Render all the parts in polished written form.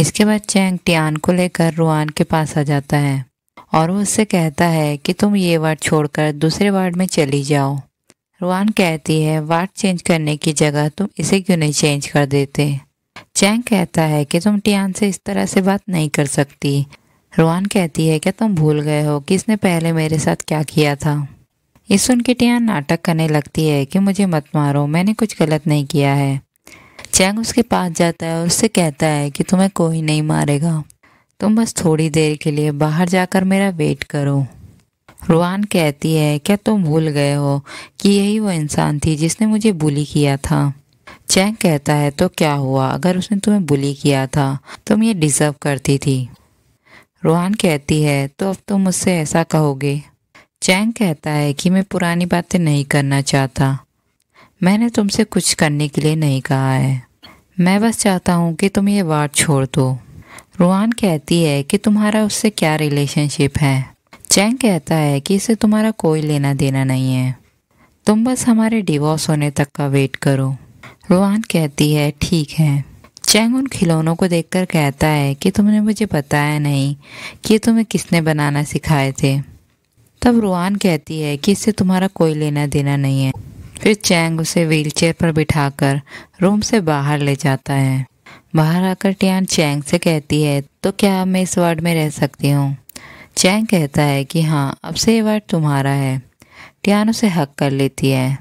इसके बाद Cheng Tian को लेकर रुआन के पास आ जाता है और वो उससे कहता है कि तुम ये वार्ड छोड़कर दूसरे वार्ड में चली जाओ। रुआन कहती है वार्ड चेंज करने की जगह तुम इसे क्यों नहीं चेंज कर देते। चेंग कहता है कि तुम टियान से इस तरह से बात नहीं कर सकती। रुआन कहती है कि तुम भूल गए हो कि इसने पहले मेरे साथ क्या किया था। ये सुन के टियान नाटक करने लगती है कि मुझे मत मारो, मैंने कुछ गलत नहीं किया है। चेंग उसके पास जाता है और उससे कहता है कि तुम्हें कोई नहीं मारेगा, तुम बस थोड़ी देर के लिए बाहर जाकर मेरा वेट करो। रुआन कहती है क्या तुम भूल गए हो कि यही वो इंसान थी जिसने मुझे बुली किया था। चेंग कहता है तो क्या हुआ, अगर उसने तुम्हें बुली किया था तुम ये डिजर्व करती थी। रुआन कहती है तो अब तुम मुझसे ऐसा कहोगे। चेंग कहता है कि मैं पुरानी बातें नहीं करना चाहता, मैंने तुमसे कुछ करने के लिए नहीं कहा है, मैं बस चाहता हूँ कि तुम ये वार्ड छोड़ दो। रुआन कहती है कि तुम्हारा उससे क्या रिलेशनशिप है। चेंग कहता है कि इससे तुम्हारा कोई लेना देना नहीं है, तुम बस हमारे डिवोर्स होने तक का वेट करो। रुआन कहती है ठीक है। चेंग उन खिलौनों को देखकर कहता है कि तुमने मुझे बताया नहीं कि तुम्हें किसने बनाना सिखाए थे। तब रुआन कहती है कि इससे तुम्हारा कोई लेना देना नहीं है। फिर चेंग उसे व्हीलचेयर पर बिठाकर रूम से बाहर ले जाता है। बाहर आकर टियान चेंग से कहती है तो क्या मैं इस वार्ड में रह सकती हूँ। चेंग कहता है कि हाँ, अब से ये वार्ड तुम्हारा है। टियान उसे हक कर लेती है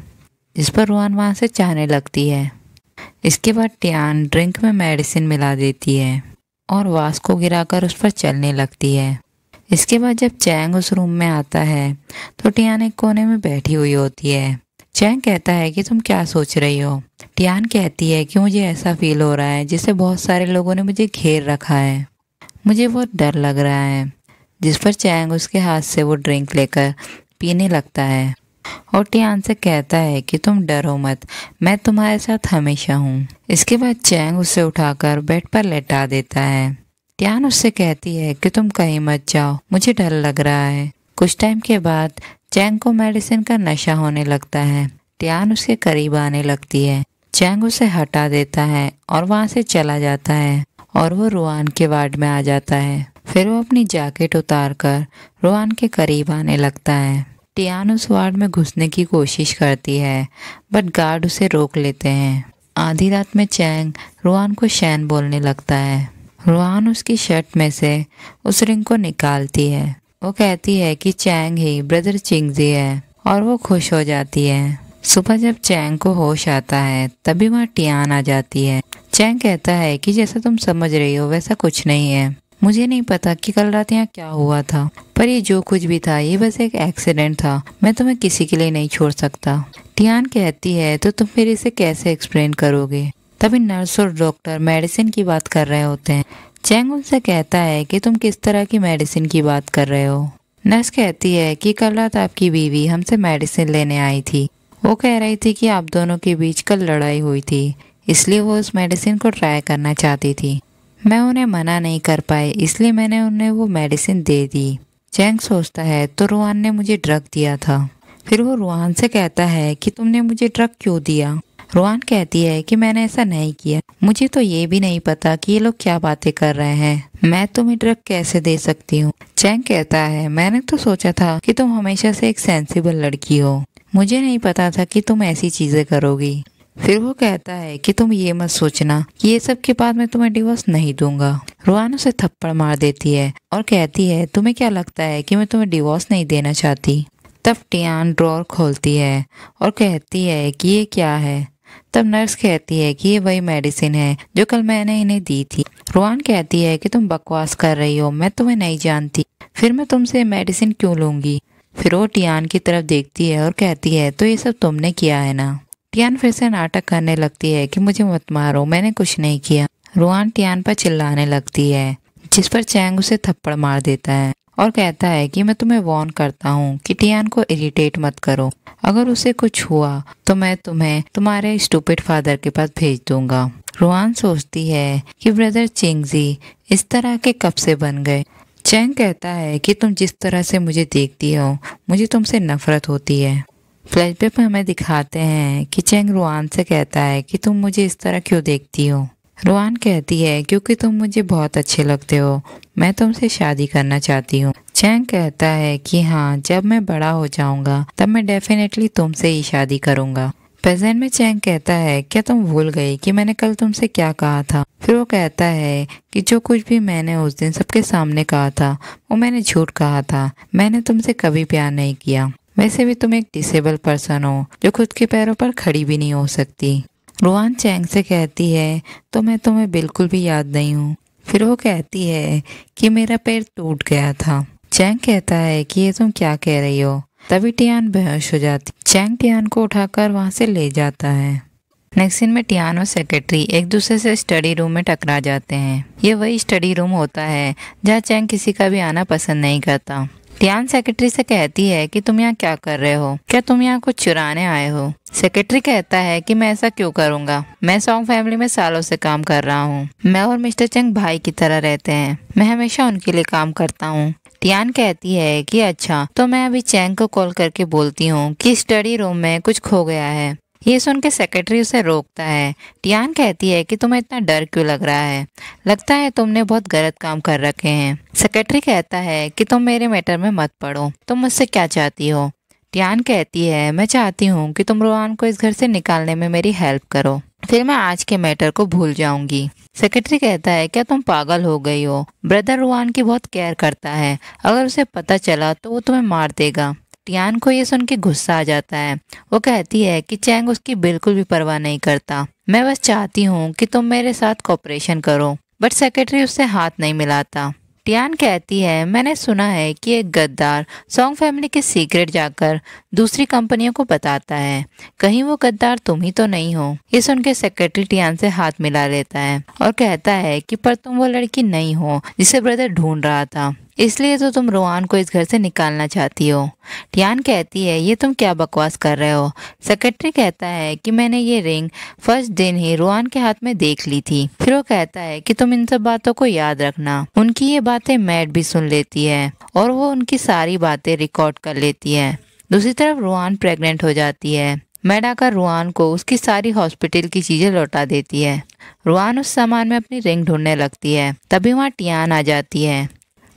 जिस पर रुआन वहाँ से जाने लगती है। इसके बाद टियान ड्रिंक में मेडिसिन मिला देती है और वास को गिराकर उस पर चलने लगती है। इसके बाद जब चेंग उस रूम में आता है तो टियान एक कोने में बैठी हुई होती है। चेंग कहता है कि तुम क्या सोच रही हो। टियान कहती है कि मुझे ऐसा फील हो रहा है जैसे बहुत सारे लोगों ने मुझे घेर रखा है, मुझे बहुत डर लग रहा है। जिस पर चेंग उसके हाथ से वो ड्रिंक लेकर पीने लगता है और टियान से कहता है कि तुम डरो मत, मैं तुम्हारे साथ हमेशा हूँ। इसके बाद चेंग उसे उठाकर बेड पर लेटा देता है। टियान उससे कहती है कि तुम कहीं मत जाओ, मुझे डर लग रहा है। कुछ टाइम के बाद चेंग को मेडिसिन का नशा होने लगता है। टियान उसके करीब आने लगती है। चेंग उसे हटा देता है और वहाँ से चला जाता है और वो रुआन के वार्ड में आ जाता है। फिर वो अपनी जैकेट उतारकर रुआन के करीब आने लगता है। टियान उस वार्ड में घुसने की कोशिश करती है बट गार्ड उसे रोक लेते हैं। आधी रात में चेंग रुआन को शैन बोलने लगता है। रुआन उसकी शर्ट में से उस रिंग को निकालती है। वो कहती है कि चेंग ही ब्रदर चिंगजी है और वो खुश हो जाती है। सुबह जब चेंग को होश आता है तभी वहाँ टियान आ जाती है। चेंग कहता है कि जैसा तुम समझ रही हो वैसा कुछ नहीं है, मुझे नहीं पता कि कल रात यहाँ क्या हुआ था, पर ये जो कुछ भी था ये बस एक एक्सीडेंट था, मैं तुम्हें किसी के लिए नहीं छोड़ सकता। टियान कहती है तो तुम फिर इसे कैसे एक्सप्लेन करोगे। तभी नर्स और डॉक्टर मेडिसिन की बात कर रहे होते हैं। चेंग उनसे कहता है कि तुम किस तरह की मेडिसिन की बात कर रहे हो। नर्स कहती है कि कल रात आपकी बीवी हमसे मेडिसिन लेने आई थी, वो कह रही थी कि आप दोनों के बीच कल लड़ाई हुई थी, इसलिए वो उस मेडिसिन को ट्राई करना चाहती थी, मैं उन्हें मना नहीं कर पाई इसलिए मैंने उन्हें वो मेडिसिन दे दी। चेंग सोचता है तो रुआन ने मुझे ड्रग दिया था। फिर वो रुआन से कहता है कि तुमने मुझे ड्रग क्यों दिया। रुआन कहती है कि मैंने ऐसा नहीं किया, मुझे तो ये भी नहीं पता कि ये लोग क्या बातें कर रहे हैं, मैं तुम्हें ड्रग कैसे दे सकती हूँ। चेंग कहता है मैंने तो सोचा था कि तुम हमेशा से एक सेंसिबल लड़की हो, मुझे नहीं पता था कि तुम ऐसी चीजें करोगी। फिर वो कहता है कि तुम ये मत सोचना कि ये सब के बाद मैं तुम्हें डिवोर्स नहीं दूंगा। रुआन उसे थप्पड़ मार देती है और कहती है तुम्हें क्या लगता है कि मैं तुम्हें डिवोर्स नहीं देना चाहती। तब टियान ड्रॉअर खोलती है और कहती है कि ये क्या है। तब नर्स कहती है कि ये वही मेडिसिन है जो कल मैंने इन्हें दी थी। रुआन कहती है कि तुम बकवास कर रही हो, मैं तुम्हें नहीं जानती, फिर मैं तुमसे मेडिसिन क्यों लूंगी। फिर वो टियान की तरफ देखती है और कहती है तो ये सब तुमने किया है ना। टियान फिर से नाटक करने लगती है कि मुझे मत मारो, मैंने कुछ नहीं किया। रुआन टियान पर चिल्लाने लगती है जिस पर चेंग उसे थप्पड़ मार देता है और कहता है कि मैं तुम्हें वार्न करता हूँ कि टियान को इरिटेट मत करो, अगर उसे कुछ हुआ तो मैं तुम्हें तुम्हारे स्टूपिड फादर के पास भेज दूंगा। रुआन सोचती है कि ब्रदर चिंगजी इस तरह के कब से बन गए। चेंग कहता है कि तुम जिस तरह से मुझे देखती हो मुझे तुमसे नफरत होती है। फ्लैशबैक में हमें दिखाते हैं कि चेंग रुआन से कहता है कि तुम मुझे इस तरह क्यों देखती हो। रुआन कहती है, क्योंकि तुम मुझे बहुत अच्छे लगते हो, मैं तुमसे शादी करना चाहती हूँ। चैंग कहता है कि हाँ, जब मैं बड़ा हो जाऊंगा तब मैं डेफिनेटली तुमसे ही शादी करूंगा। प्रेजेंट में चैंग कहता है, क्या तुम भूल गई कि मैंने कल तुमसे क्या कहा था? फिर वो कहता है कि जो कुछ भी मैंने उस दिन सबके सामने कहा था वो मैंने झूठ कहा था, मैंने तुमसे कभी प्यार नहीं किया। वैसे भी तुम एक डिसेबल पर्सन हो जो खुद के पैरों पर खड़ी भी नहीं हो सकती। रुआन चैंग से कहती है, तो मैं तुम्हें बिल्कुल भी याद नहीं हूँ। फिर वो कहती है कि मेरा पैर टूट गया था। चैंग कहता है कि ये तुम क्या कह रही हो? तभी टियान बेहोश हो जाती। चैंग टियान को उठाकर वहाँ से ले जाता है। नेक्स्ट सीन में टियान और सेक्रेटरी एक दूसरे से स्टडी रूम में टकरा जाते हैं। ये वही स्टडी रूम होता है जहाँ चैंग किसी का भी आना पसंद नहीं करता। टियान सेक्रेटरी से कहती है कि तुम यहाँ क्या कर रहे हो? क्या तुम यहाँ कुछ चुराने आए हो? सेक्रेटरी कहता है कि मैं ऐसा क्यों करूँगा, मैं सॉन्ग फैमिली में सालों से काम कर रहा हूँ। मैं और मिस्टर चेंग भाई की तरह रहते हैं, मैं हमेशा उनके लिए काम करता हूँ। टियान कहती है कि अच्छा, तो मैं अभी चेंग को कॉल करके बोलती हूँ कि स्टडी रूम में कुछ खो गया है। ये सुन के सेक्रेटरी उसे रोकता है। टियान कहती है कि तुम्हें इतना डर क्यों लग रहा है, लगता है तुमने बहुत गलत काम कर रखे हैं। सेक्रेटरी कहता है कि तुम मेरे मैटर में मत पड़ो, तुम मुझसे क्या चाहती हो? टियान कहती है, मैं चाहती हूँ कि तुम रुआन को इस घर से निकालने में मेरी हेल्प करो, फिर मैं आज के मैटर को भूल जाऊंगी। सेक्रेटरी कहता है, क्या तुम पागल हो गई हो? ब्रदर रुआन की बहुत केयर करता है, अगर उसे पता चला तो वो तुम्हें मार देगा। टियान को ये सुन के गुस्सा आ जाता है। वो कहती है कि चैंग उसकी बिल्कुल भी परवाह नहीं करता, मैं बस चाहती हूँ कि तुम मेरे साथ कोऑपरेशन करो। बट सेक्रेटरी उससे हाथ नहीं मिलाता। टियान कहती है, मैंने सुना है कि एक गद्दार सॉन्ग फैमिली के सीक्रेट जाकर दूसरी कंपनियों को बताता है, कहीं वो गद्दार तुम ही तो नहीं हो? ये सुन के सेक्रेटरी टियान से हाथ मिला लेता है और कहता है कि पर तुम वो लड़की नहीं हो जिसे ब्रदर ढूंढ रहा था, इसलिए तो तुम रुआन को इस घर से निकालना चाहती हो। टियान कहती है, ये तुम क्या बकवास कर रहे हो? सेक्रेटरी कहता है कि मैंने ये रिंग फर्स्ट दिन ही रुआन के हाथ में देख ली थी। फिर वो कहता है कि तुम इन सब बातों को याद रखना। उनकी ये बातें मैट भी सुन लेती है और वो उनकी सारी बातें रिकॉर्ड कर लेती है। दूसरी तरफ रुआन प्रेग्नेंट हो जाती है। मैट आकर रुआन को उसकी सारी हॉस्पिटल की चीजें लौटा देती है। रुआन उस सामान में अपनी रिंग ढूंढने लगती है। तभी वहाँ टियान आ जाती है।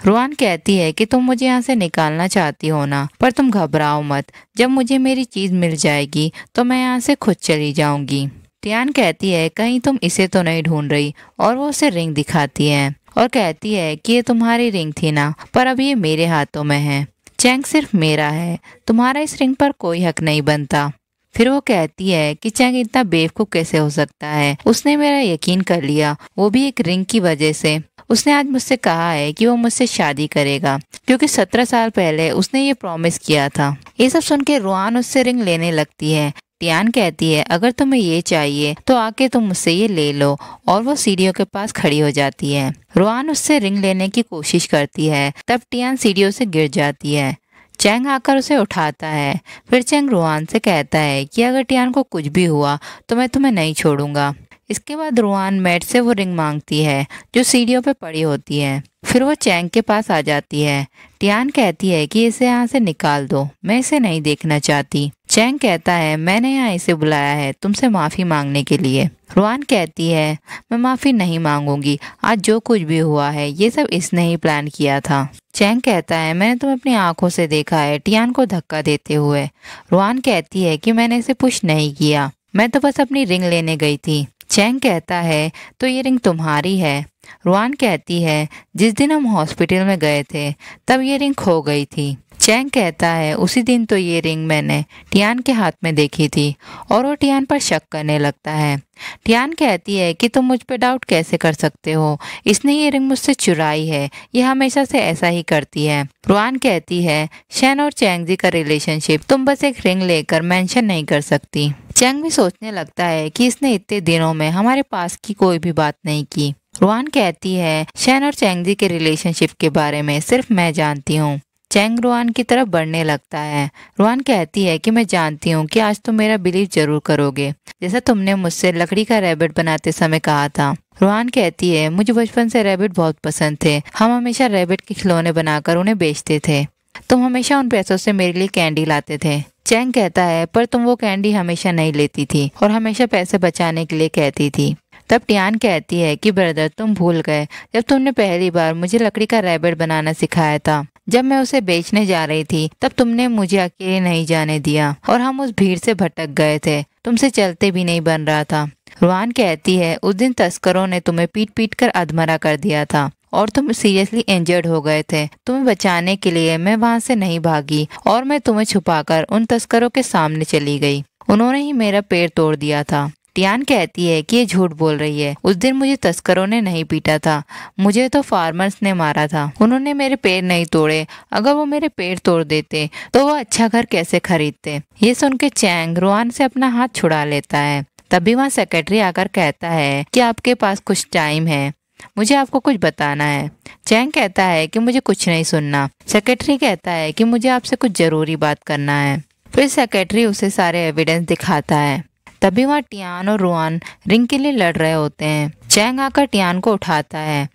रुआन कहती है कि तुम मुझे यहाँ से निकालना चाहती हो ना, पर तुम घबराओ मत, जब मुझे मेरी चीज़ मिल जाएगी तो मैं यहाँ से खुद चली जाऊंगी। टियान कहती है, कहीं तुम इसे तो नहीं ढूंढ रही, और वो उसे रिंग दिखाती है और कहती है कि ये तुम्हारी रिंग थी ना, पर अब ये मेरे हाथों में है। चैंग सिर्फ मेरा है, तुम्हारा इस रिंग पर कोई हक नहीं बनता। फिर वो कहती है कि चैंग इतना बेवकूफ़ कैसे हो सकता है, उसने मेरा यकीन कर लिया, वो भी एक रिंग की वजह से। उसने आज मुझसे कहा है कि वो मुझसे शादी करेगा, क्योंकि 17 साल पहले उसने ये प्रॉमिस किया था। ये सब सुन के रुआन उससे रिंग लेने लगती है। टियान कहती है, अगर तुम्हें ये चाहिए तो आके तुम मुझसे ये ले लो, और वो सीढ़ियों के पास खड़ी हो जाती है। रुआन उससे रिंग लेने की कोशिश करती है, तब टियान सीढ़ियों से गिर जाती है। चैंग आकर उसे उठाता है। फिर चैंग रुआन से कहता है कि अगर टियान को कुछ भी हुआ तो मैं तुम्हें नहीं छोड़ूंगा। इसके बाद रुआन मैट से वो रिंग मांगती है जो सीढ़ियों पे पड़ी होती है। फिर वो चैंग के पास आ जाती है। टियान कहती है कि इसे यहाँ से निकाल दो, मैं इसे नहीं देखना चाहती। चैंग कहता है, मैंने यहाँ इसे बुलाया है तुमसे माफ़ी मांगने के लिए। रुआन कहती है, मैं माफ़ी नहीं मांगूंगी, आज जो कुछ भी हुआ है ये सब इसने ही प्लान किया था। चैंग कहता है, मैंने तुम्हें अपनी आंखों से देखा है टियान को धक्का देते हुए। रुआन कहती है कि मैंने इसे पुश नहीं किया, मैं तो बस अपनी रिंग लेने गई थी। चैंग कहता है, तो ये रिंग तुम्हारी है? रुआन कहती है, जिस दिन हम हॉस्पिटल में गए थे तब ये रिंग खो गई थी। चैंग कहता है, उसी दिन तो ये रिंग मैंने टियान के हाथ में देखी थी, और वो टियान पर शक करने लगता है। टियान कहती है कि तुम मुझ पर डाउट कैसे कर सकते हो, इसने ये रिंग मुझसे चुराई है, ये हमेशा से ऐसा ही करती है। रुआन कहती है, शेन और चैंग जी का रिलेशनशिप तुम बस एक रिंग लेकर मेंशन नहीं कर सकती। चैंग भी सोचने लगता है कि इसने इतने दिनों में हमारे पास की कोई भी बात नहीं की। रुआन कहती है, शेन और चैंग जी के रिलेशनशिप के बारे में सिर्फ मैं जानती हूँ। चैंग रुआन की तरफ बढ़ने लगता है। रुआन कहती है कि मैं जानती हूँ कि आज तुम मेरा बिलीव जरूर करोगे, जैसा तुमने मुझसे लकड़ी का रैबिट बनाते समय कहा था। रुआन कहती है, मुझे बचपन से रैबिट बहुत पसंद थे, हम हमेशा रैबिट के खिलौने बनाकर उन्हें बेचते थे, तुम हमेशा उन पैसों से मेरे लिए कैंडी लाते थे। चैंग कहता है, पर तुम वो कैंडी हमेशा नहीं लेती थी और हमेशा पैसे बचाने के लिए कहती थी। तब टियान कहती है कि ब्रदर तुम भूल गए जब तुमने पहली बार मुझे लकड़ी का रैबिट बनाना सिखाया था। जब मैं उसे बेचने जा रही थी तब तुमने मुझे अकेले नहीं जाने दिया और हम उस भीड़ से भटक गए थे, तुमसे चलते भी नहीं बन रहा था। रुआन कहती है उस दिन तस्करों ने तुम्हें पीट पीट कर अधमरा कर दिया था और तुम सीरियसली इंजर्ड हो गए थे। तुम्हें बचाने के लिए मैं वहाँ से नहीं भागी और मैं तुम्हें छुपाकर उन तस्करों के सामने चली गई, उन्होंने ही मेरा पैर तोड़ दिया था। टियान कहती है कि ये झूठ बोल रही है, उस दिन मुझे तस्करों ने नहीं पीटा था, मुझे तो फार्मर्स ने मारा था, उन्होंने मेरे पैर नहीं तोड़े। अगर वो मेरे पैर तोड़ देते तो वो अच्छा घर कैसे खरीदते। ये सुन के चैंग रुआन से अपना हाथ छुड़ा लेता है। तभी वहाँ सेक्रेटरी आकर कहता है कि आपके पास कुछ टाइम है, मुझे आपको कुछ बताना है। चैंग कहता है कि मुझे कुछ नहीं सुनना। सेक्रेटरी कहता है कि मुझे आपसे कुछ जरूरी बात करना है। फिर सेक्रेटरी उसे सारे एविडेंस दिखाता है। तभी वहाँ टियान और रुआन रिंग के लिए लड़ रहे होते हैं। चैंग आकर टियान को उठाता है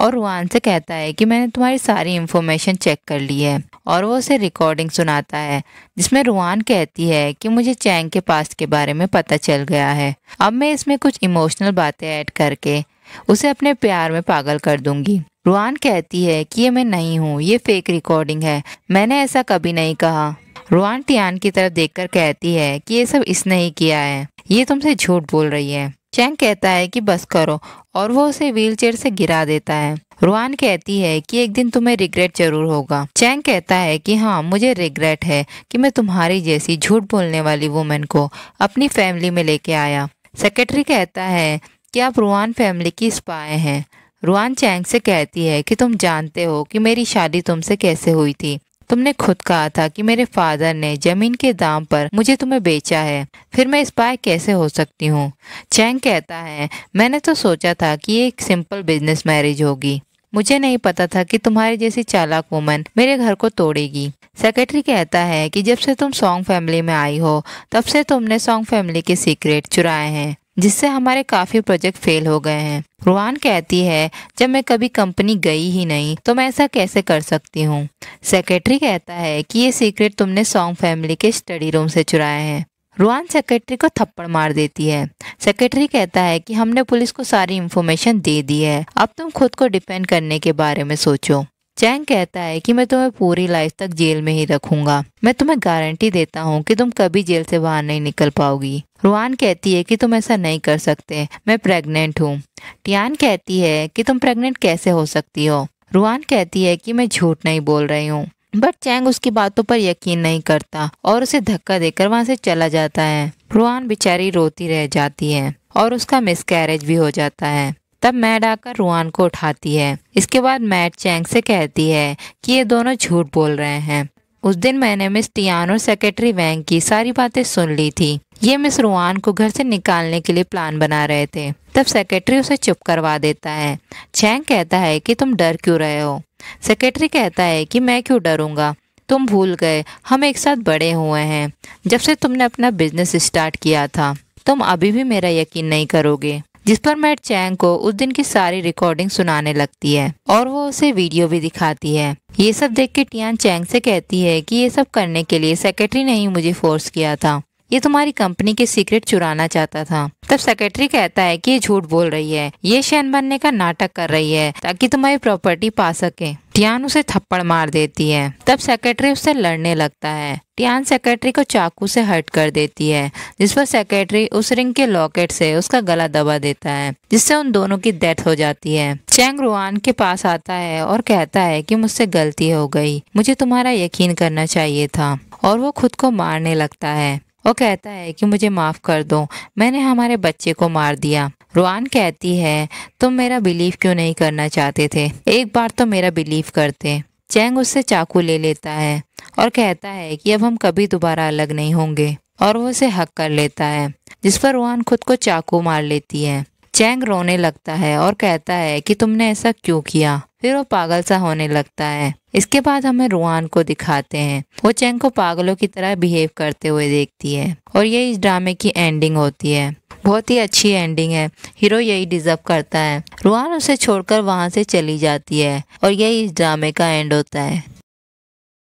और रुआन से कहता है कि मैंने तुम्हारी सारी इन्फॉर्मेशन चेक कर ली है और वो उसे रिकॉर्डिंग सुनाता है जिसमें रुआन कहती है कि मुझे चैंग के पास्ट के बारे में पता चल गया है, अब मैं इसमें कुछ इमोशनल बातें ऐड करके उसे अपने प्यार में पागल कर दूंगी। रुआन कहती है कि ये मैं नहीं हूँ, ये फेक रिकॉर्डिंग है, मैंने ऐसा कभी नहीं कहा। रुआन टियान की तरफ देखकर कहती है कि ये सब इसने ही किया है, ये तुमसे झूठ बोल रही है। चैंग कहता है कि बस करो और वो उसे व्हीलचेयर से गिरा देता है। रुआन कहती है कि एक दिन तुम्हें रिग्रेट जरूर होगा। चैंग कहता है कि हाँ, मुझे रिग्रेट है कि मैं तुम्हारी जैसी झूठ बोलने वाली वुमेन को अपनी फैमिली में लेके आया। सेक्रेटरी कहता है कि आप रुआन फैमिली की स्पाई हैं। रुआन चैंग से कहती है कि तुम जानते हो कि मेरी शादी तुमसे कैसे हुई थी, तुमने खुद कहा था कि मेरे फादर ने जमीन के दाम पर मुझे तुम्हें बेचा है, फिर मैं स्पाई कैसे हो सकती हूँ। चैंग कहता है मैंने तो सोचा था कि ये एक सिंपल बिजनेस मैरिज होगी, मुझे नहीं पता था कि तुम्हारी जैसी चालाक वुमन मेरे घर को तोड़ेगी। सेक्रेटरी कहता है कि जब से तुम सॉन्ग फैमिली में आई हो तब से तुमने सॉन्ग फैमिली के सीक्रेट चुराए हैं जिससे हमारे काफ़ी प्रोजेक्ट फेल हो गए हैं। रुआन कहती है जब मैं कभी कंपनी गई ही नहीं तो मैं ऐसा कैसे कर सकती हूँ। सेक्रेटरी कहता है कि ये सीक्रेट तुमने सॉन्ग फैमिली के स्टडी रूम से चुराए हैं। रुआन सेक्रेटरी को थप्पड़ मार देती है। सेक्रेटरी कहता है कि हमने पुलिस को सारी इन्फॉर्मेशन दे दी है, अब तुम खुद को डिपेंड करने के बारे में सोचो। चैंग कहता है कि मैं तुम्हें पूरी लाइफ तक जेल में ही रखूंगा, मैं तुम्हें गारंटी देता हूँ कि तुम कभी जेल से बाहर नहीं निकल पाओगी। रुआन कहती है कि तुम ऐसा नहीं कर सकते, मैं प्रेग्नेंट हूँ। टियान कहती है कि तुम प्रेग्नेंट कैसे हो सकती हो। रुआन कहती है कि मैं झूठ नहीं बोल रही हूँ, बट चैंग उसकी बातों पर यकीन नहीं करता और उसे धक्का देकर वहाँ से चला जाता है। रुआन बेचारी रोती रह जाती है और उसका मिसकैरेज भी हो जाता है। तब मैड आकर रुआन को उठाती है। इसके बाद मैड चैंग से कहती है कि ये दोनों झूठ बोल रहे हैं, उस दिन मैंने मिस टियान और सेक्रेटरी वेंग की सारी बातें सुन ली थी, ये मिस रुआन को घर से निकालने के लिए प्लान बना रहे थे। तब सेक्रेटरी उसे चुप करवा देता है। चैंग कहता है कि तुम डर क्यों रहे हो। सेक्रेटरी कहता है कि मैं क्यों डरूंगा, तुम भूल गए हम एक साथ बड़े हुए हैं, जब से तुमने अपना बिजनेस स्टार्ट किया था तुम अभी भी मेरा यकीन नहीं करोगे। जिस पर मैड चैंग को उस दिन की सारी रिकॉर्डिंग सुनाने लगती है और वो उसे वीडियो भी दिखाती है। ये सब देख के टियान चैंग से कहती है कि ये सब करने के लिए सेक्रेटरी ने ही मुझे फोर्स किया था, ये तुम्हारी कंपनी के सीक्रेट चुराना चाहता था। तब सेक्रेटरी कहता है कि ये झूठ बोल रही है, ये शैन बनने का नाटक कर रही है ताकि तुम्हारी प्रॉपर्टी पा सके। टियान उसे थप्पड़ मार देती है। तब सेक्रेटरी उससे लड़ने लगता है। टियान सेक्रेटरी को चाकू से हर्ट कर देती है, जिस पर सेक्रेटरी उस रिंग के लॉकेट से उसका गला दबा देता है जिससे उन दोनों की डेथ हो जाती है। चैंग रुआन के पास आता है और कहता है कि मुझसे गलती हो गई, मुझे तुम्हारा यकीन करना चाहिए था, और वो खुद को मारने लगता है। वो कहता है कि मुझे माफ़ कर दो, मैंने हमारे बच्चे को मार दिया। रुआन कहती है तुम मेरा बिलीव क्यों नहीं करना चाहते थे, एक बार तो मेरा बिलीव करते। चैंग उससे चाकू ले लेता है और कहता है कि अब हम कभी दोबारा अलग नहीं होंगे, और वो उसे हक कर लेता है, जिस पर रुआन खुद को चाकू मार लेती है। चैंग रोने लगता है और कहता है कि तुमने ऐसा क्यों किया, फिर वो पागल सा होने लगता है। इसके बाद हमें रुआन को दिखाते हैं, वो चैंग को पागलों की तरह बिहेव करते हुए देखती है, और यही इस ड्रामे की एंडिंग होती है। बहुत ही अच्छी एंडिंग है, हीरो यही डिजर्व करता है। रुआन उसे छोड़कर वहाँ से चली जाती है और यही इस ड्रामे का एंड होता है।